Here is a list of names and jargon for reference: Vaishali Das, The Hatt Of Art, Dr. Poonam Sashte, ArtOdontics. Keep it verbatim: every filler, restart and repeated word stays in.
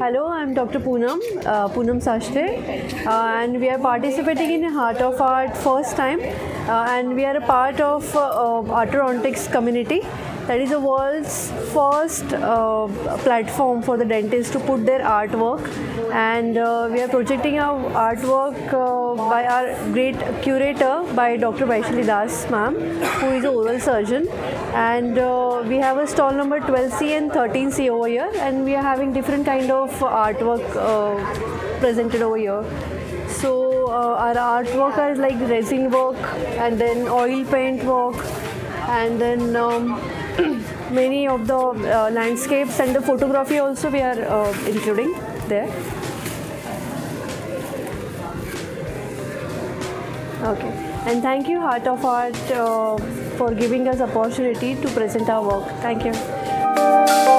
Hello, I am Doctor Poonam, uh, Poonam Sashte, uh, and we are participating in The Hatt Of Art first time, uh, and we are a part of uh, uh, ArtOdontics community. That is the world's first uh, platform for the dentists to put their artwork, and uh, we are projecting our artwork uh, by our great curator, by Doctor Vaishali Das ma'am, who is an oral surgeon, and uh, we have a stall number twelve C and thirteen C over here, and we are having different kind of artwork uh, presented over here. So uh, our artwork is like resin work, and then oil paint work, and then um, many of the uh, landscapes and the photography also we are uh, including there. Okay, and thank you Hatt Of Art uh, for giving us opportunity to present our work. Thank you.